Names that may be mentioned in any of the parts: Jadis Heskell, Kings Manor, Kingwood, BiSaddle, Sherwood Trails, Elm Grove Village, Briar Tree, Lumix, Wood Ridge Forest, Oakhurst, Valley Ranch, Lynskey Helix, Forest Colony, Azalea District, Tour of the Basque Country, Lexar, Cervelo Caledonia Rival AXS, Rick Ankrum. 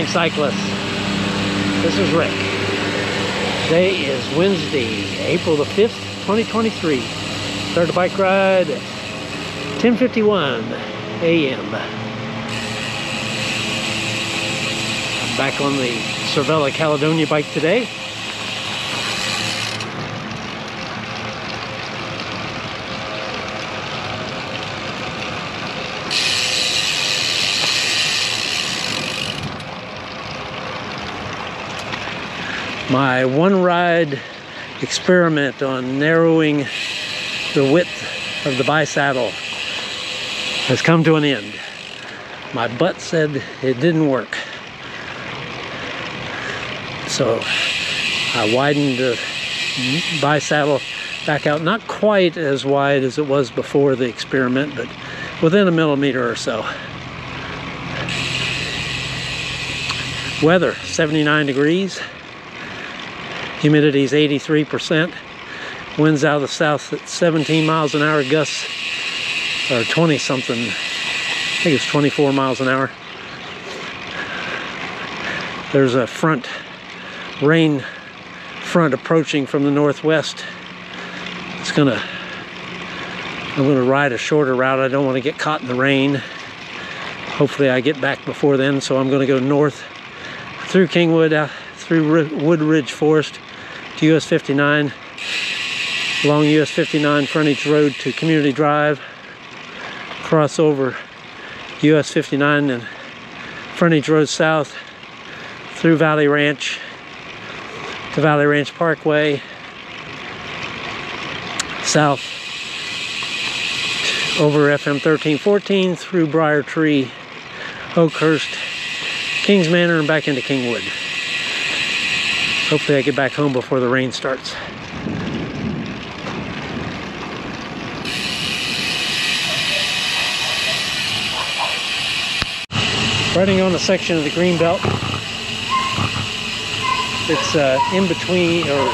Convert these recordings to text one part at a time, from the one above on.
Morning cyclists. This is Rick. Today is Wednesday, April the 5th, 2023. Started a bike ride at 10:51 a.m. I'm back on the Cervelo Caledonia bike today. My one ride experiment on narrowing the width of the BiSaddle has come to an end. My butt said it didn't work. So I widened the BiSaddle back out, not quite as wide as it was before the experiment, but within a millimeter or so. Weather, 79 degrees. Humidity is 83%. Winds out of the south at 17 miles an hour, gusts are 20 something. I think it's 24 miles an hour. There's a rain front approaching from the northwest. I'm gonna ride a shorter route. I don't want to get caught in the rain. Hopefully I get back before then, so I'm gonna go north through Kingwood, through Wood Ridge Forest, to US 59, along US 59 frontage road to Community Drive, cross over US 59 and frontage road south through Valley Ranch to Valley Ranch Parkway, south over FM 1314 through Briar Tree, Oakhurst, Kings Manor, and back into Kingwood. Hopefully I get back home before the rain starts. Riding on a section of the green belt. It's in between, or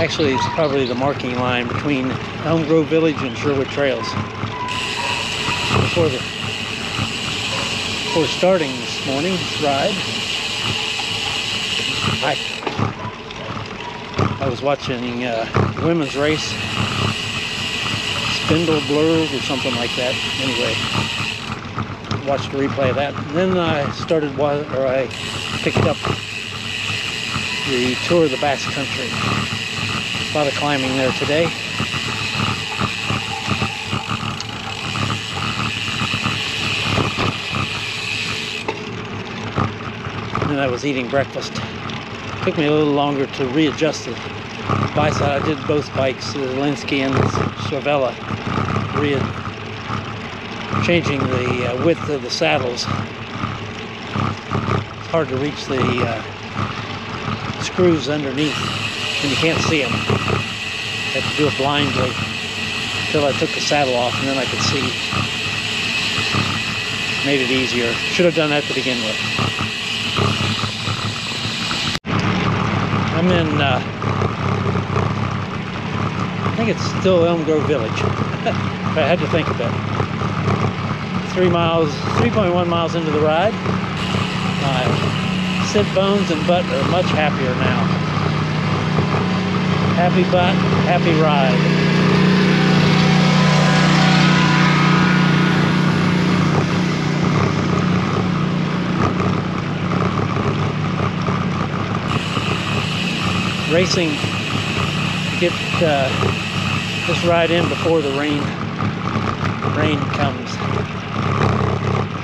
actually it's probably the marking line between Elm Grove Village and Sherwood Trails. Before starting this morning's ride, I was watching a women's race, Spindle Blurs or something like that. Anyway, watched a replay of that. And then I picked up the Tour of the Basque Country. A lot of climbing there today. And then I was eating breakfast. Took me a little longer to readjust the BiSaddle. I did both bikes, the Lynskey and the Cervelo, changing the width of the saddles. It's hard to reach the screws underneath, and you can't see them. I had to do it blindly until I took the saddle off, and then I could see. Made it easier. Should have done that to begin with. I'm in, I think it's still Elm Grove Village, but I had to think about it. 3.1 miles into the ride. My sit bones and butt are much happier now. Happy butt, happy ride. Racing to get this ride in before the rain comes.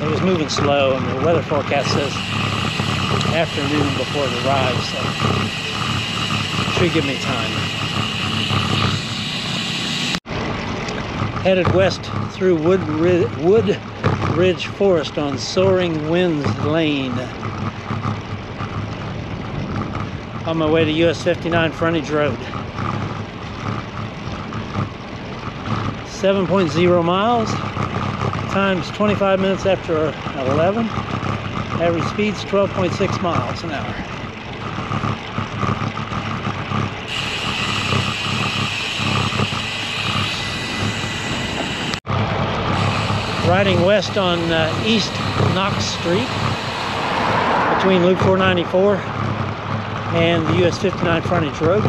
It was moving slow, and the weather forecast says afternoon before it arrives, so it should give me time. Headed west through Wood Ridge Forest on Soaring Winds Lane. On my way to US 59 frontage road. 7.0 miles, times 25 minutes after 11. Average speed's 12.6 miles an hour. riding west on East Knox Street between Loop 494 and the US 59 frontage road.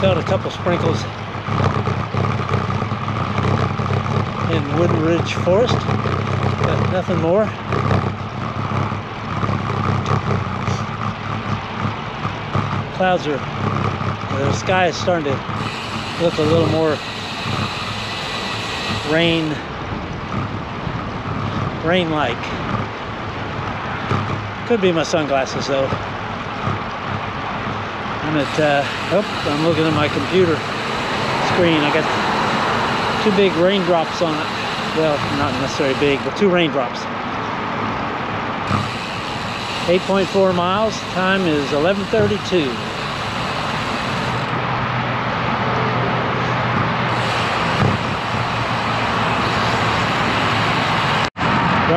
Felt a couple sprinkles in Wood Ridge Forest, but nothing more. Clouds are, the sky is starting to look a little more rain-like. Could be my sunglasses though. I'm at, I'm looking at my computer screen. I got two big raindrops on it. Well, not necessarily big, but two raindrops. 8.4 miles, time is 11:32.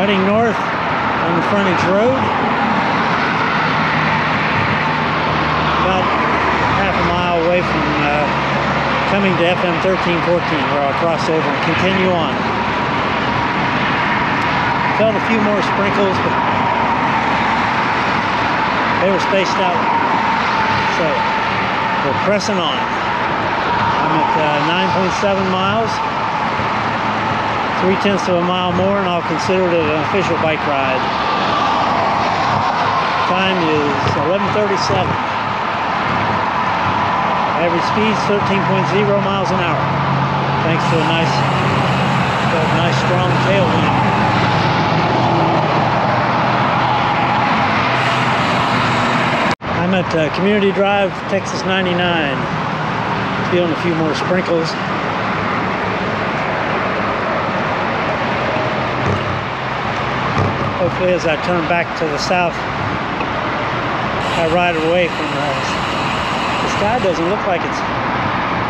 Riding north on the frontage road, about half a mile away from coming to FM 1314, where I'll cross over and continue on. Felt a few more sprinkles, but they were spaced out, so we're pressing on. I'm at 9.7 miles. 3/10 of a mile more and I'll consider it an official bike ride. Time is 11:37. Average speed 13.0 miles an hour. Thanks to a nice strong tailwind. I'm at Community Drive, Texas 99. Feeling a few more sprinkles. Hopefully as I turn back to the south, I ride away from those. The sky doesn't look like it's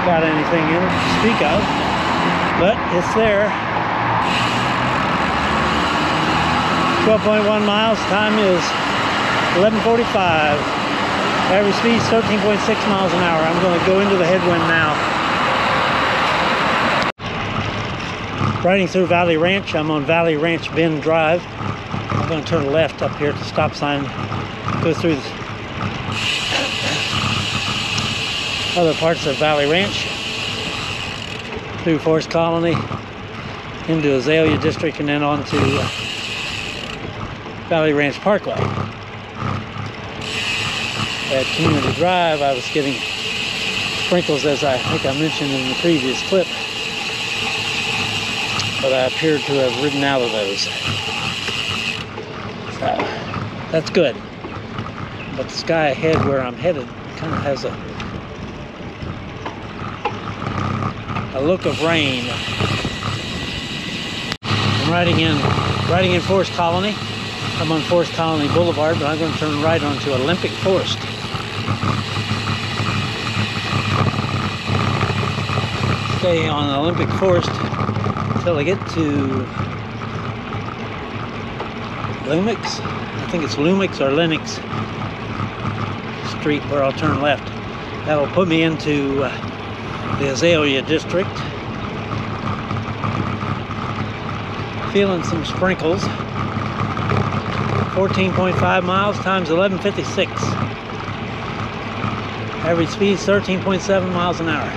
got anything in it to speak of, but it's there. 12.1 miles, time is 11:45. Average speed is 13.6 miles an hour. I'm going to go into the headwind now. Riding through Valley Ranch, I'm on Valley Ranch Bend Drive. I'm going to turn left up here at the stop sign, go through other parts of Valley Ranch, through Forest Colony, into Azalea District, and then on to Valley Ranch Parkway. At Kingwood Drive, I was getting sprinkles, as I think I mentioned in the previous clip, but I appeared to have ridden out of those. That's good, but the sky ahead where I'm headed kind of has a look of rain. I'm riding in Forest Colony. I'm on Forest Colony Boulevard, but I'm going to turn right onto Olympic Forest. Stay on Olympic Forest until I get to Lumix, I think it's Lumix or Lynx Street, where I'll turn left. That'll put me into the Azalea District. Feeling some sprinkles. 14.5 miles, times 11:56. Average speed 13.7 miles an hour.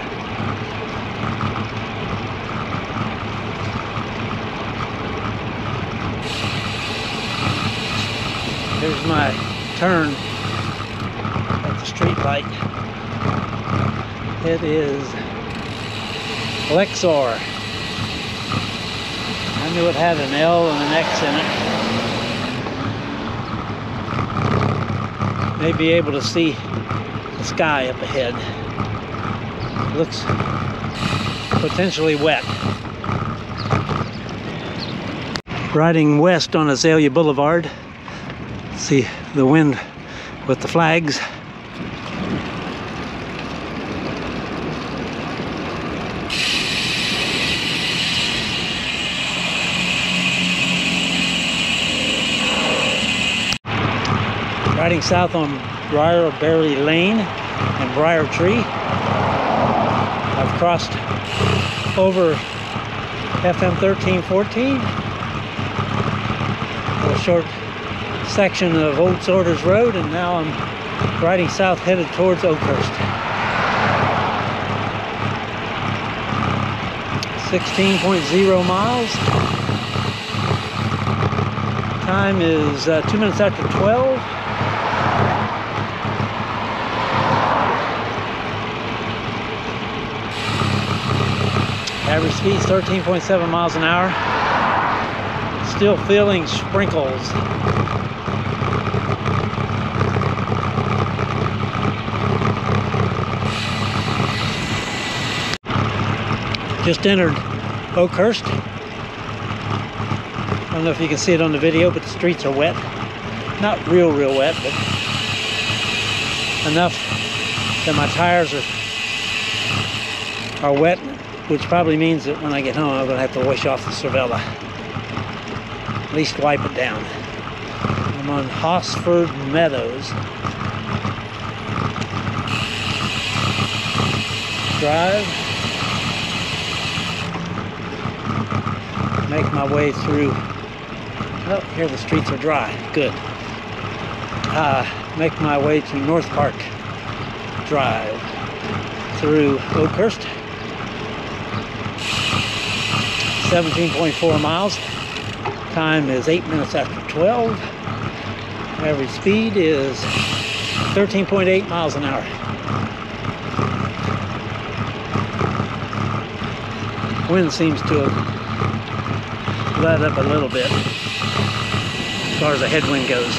There's my turn at the street light. It is Lexar. I knew it had an L and an X in it. May be able to see the sky up ahead. It looks potentially wet. Riding west on Azalea Boulevard. See the wind with the flags. Riding south on Briar Berry Lane and Briar Tree. I've crossed over FM 1314. A short section of Old Sorters Road, and now I'm riding south headed towards Oakhurst. 16.0 miles. Time is 2 minutes after 12. Average speed is 13.7 miles an hour. Still feeling sprinkles. Just entered Oakhurst. I don't know if you can see it on the video, but the streets are wet. Not real wet, but enough that my tires are wet, which probably means that when I get home, I'm gonna have to wash off the Cervelo. At least wipe it down. I'm on Hosford Meadows Drive. Make my way through. Oh, here the streets are dry. Good. Make my way to North Park Drive through Oakhurst. 17.4 miles. Time is 8 minutes after 12. Average speed is 13.8 miles an hour. Wind seems to have let up a little bit as far as the headwind goes.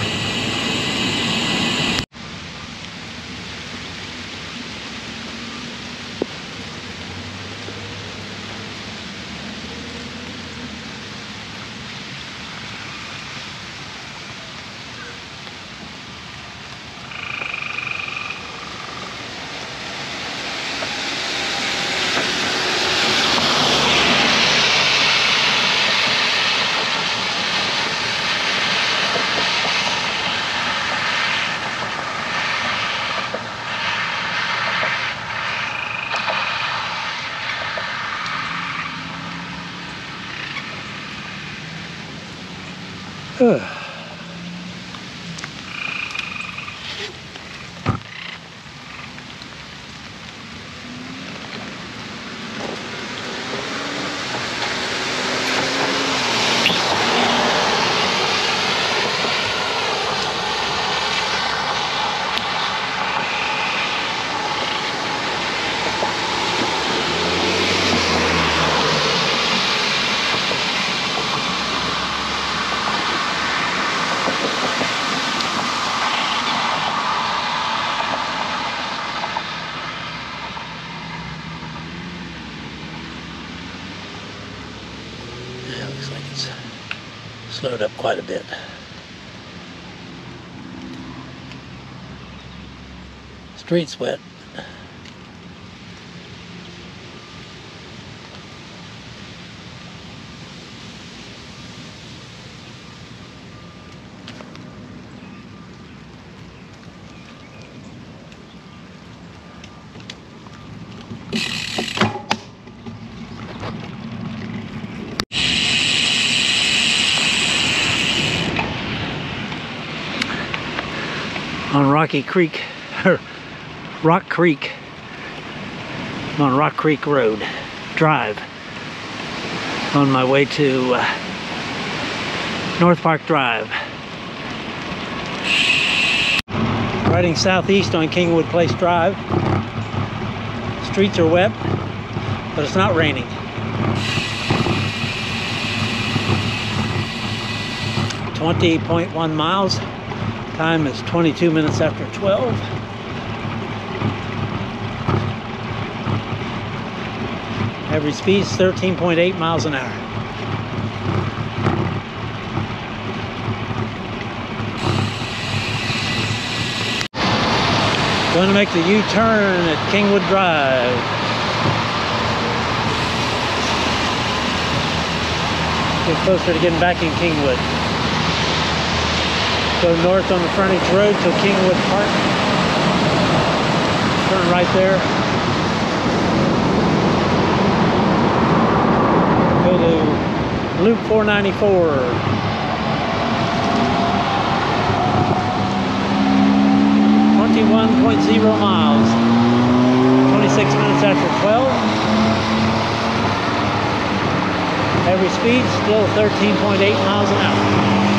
Slowed up quite a bit. Street's wet. Rock Creek. I'm on Rock Creek Road Drive on my way to North Park Drive. Riding southeast on Kingwood Place Drive. Streets are wet, but it's not raining. . 20.1 miles. Time is 22 minutes after 12. Average speed is 13.8 miles an hour. Going to make the U-turn at Kingwood Drive. Get closer to getting back in Kingwood. Go north on the frontage road to Kingwood Park. Turn right there. Go Honolulu, Loop 494. Miles, 26 minutes after 12. Average speed still 13.8 miles an hour.